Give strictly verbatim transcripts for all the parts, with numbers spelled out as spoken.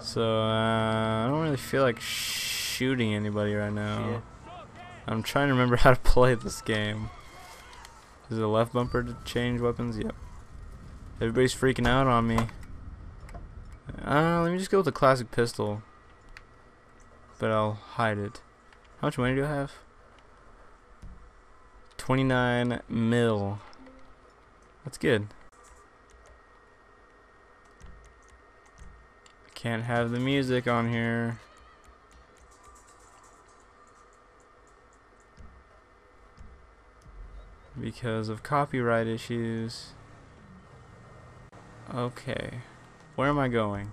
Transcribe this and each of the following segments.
So, uh, I don't really feel like shooting anybody right now. Yeah. I'm trying to remember how to play this game. Is the left bumper to change weapons? Yep. Everybody's freaking out on me. Uh, let me just go with the classic pistol. But I'll hide it. How much money do I have? twenty-nine mil. That's good. Can't have the music on here. Because of copyright issues. Okay. Where am I going?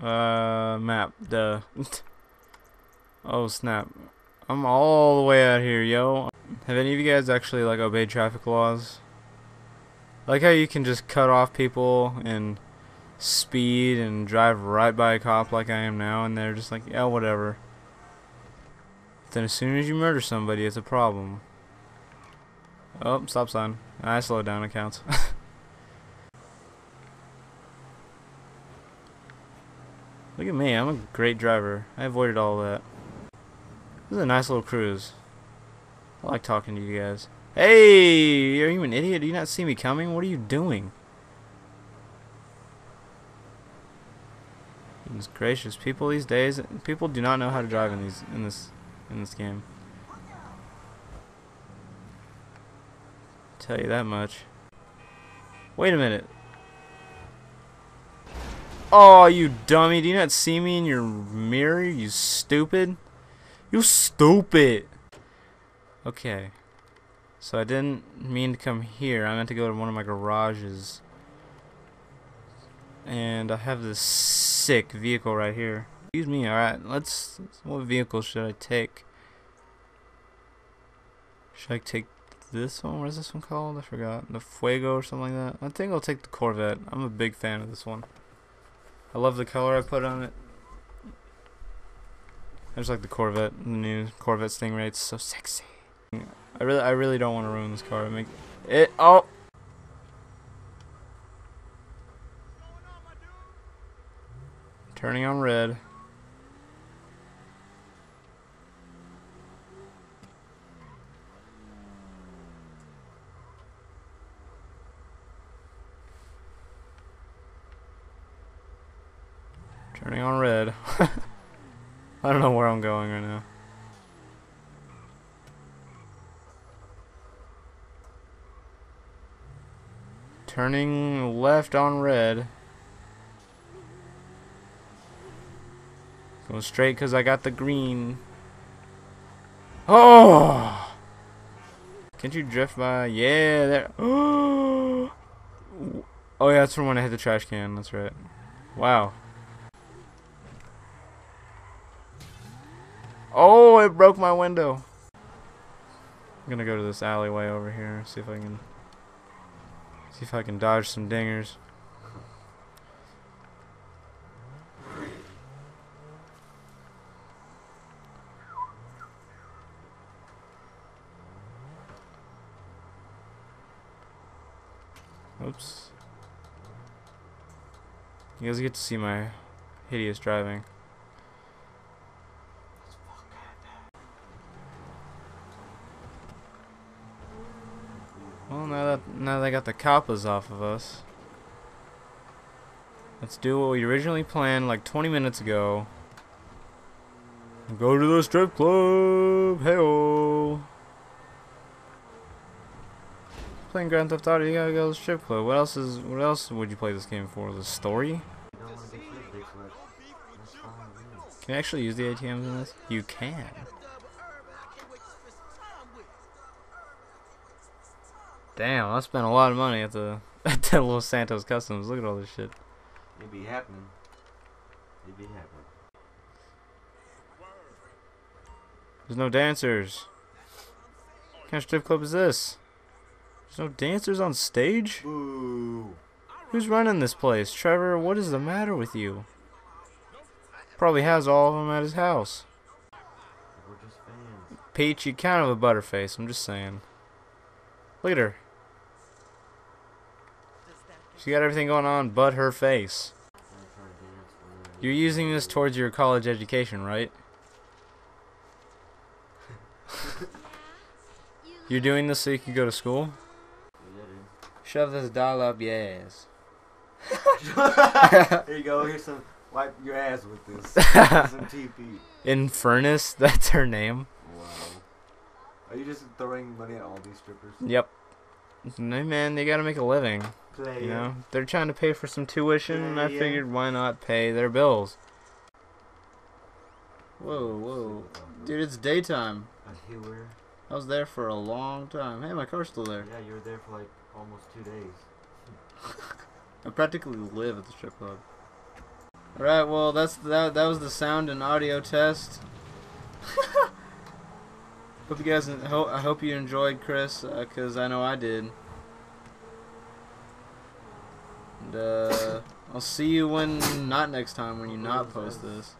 Uh, map, duh. Oh snap. I'm all the way out here, yo. Have any of you guys actually like obeyed traffic laws? Like how you can just cut off people and speed and drive right by a cop like I am now, and they're just like, yeah, whatever. But then as soon as you murder somebody, it's a problem. Oh, stop sign. I slowed down, it counts. Look at me, I'm a great driver. I avoided all that. This is a nice little cruise. I like talking to you guys. Hey! Are you an idiot? Do you not see me coming? What are you doing? Goodness gracious, people these days, people do not know how to drive in these in this in this game. Tell you that much. Wait a minute. Oh, you dummy! Do you not see me in your mirror? You stupid! You stupid! Okay. So I didn't mean to come here. I meant to go to one of my garages. And I have this sick vehicle right here. Excuse me. Alright, let's... What vehicle should I take? Should I take this one? What is this one called? I forgot. The Fuego or something like that? I think I'll take the Corvette. I'm a big fan of this one. I love the color I put on it. I just like the Corvette. The new Corvette Stingray. It's so sexy. I really, I really don't want to ruin this car. I make it. Oh. Turning on red. Turning on red. I don't know where I'm going right now. Turning left on red. Going straight because I got the green. Oh! Can't you drift by? Yeah, there. Oh, yeah, that's from when I hit the trash can. That's right. Wow. Oh, it broke my window. I'm gonna go to this alleyway over here. See if I can. See if I can dodge some dingers. Oops. You guys get to see my hideous driving. Well, now that now they got the coppas off of us, let's do what we originally planned like twenty minutes ago. Go to the strip club. Hey-oh. Playing Grand Theft Auto, you gotta go to the strip club. What else is? What else would you play this game for? The story? Can you actually use the A T Ms in this? You can. Damn, I spent a lot of money at the at that little Santos Customs. Look at all this shit. It be happening. It be happening. There's no dancers. What kind of strip club is this? There's no dancers on stage? Ooh. Who's running this place? Trevor, what is the matter with you? Probably has all of them at his house. We're just fans. Peach, you kind of a butterface, I'm just saying. Look at her. She got everything going on but her face. You're using this towards your college education, right? You're doing this so you can go to school? Shove this doll up your ass. Here you go. Here's some. Wipe your ass with this. Some T P. Infernus, that's her name. Wow. Are you just throwing money at all these strippers? Yep. No, man, they gotta make a living. Play you know, they're trying to pay for some tuition, Play and I figured why not pay their bills. Whoa, whoa, dude, it's daytime. I was there for a long time. Hey, my car's still there. Yeah, you were there for like almost two days. I practically live at the strip club. Alright, well, that's that. That was the sound and audio test. Hope you guys. Ho I hope you enjoyed, Chris, because uh, I know I did. And uh, I'll see you when not next time when you not post this.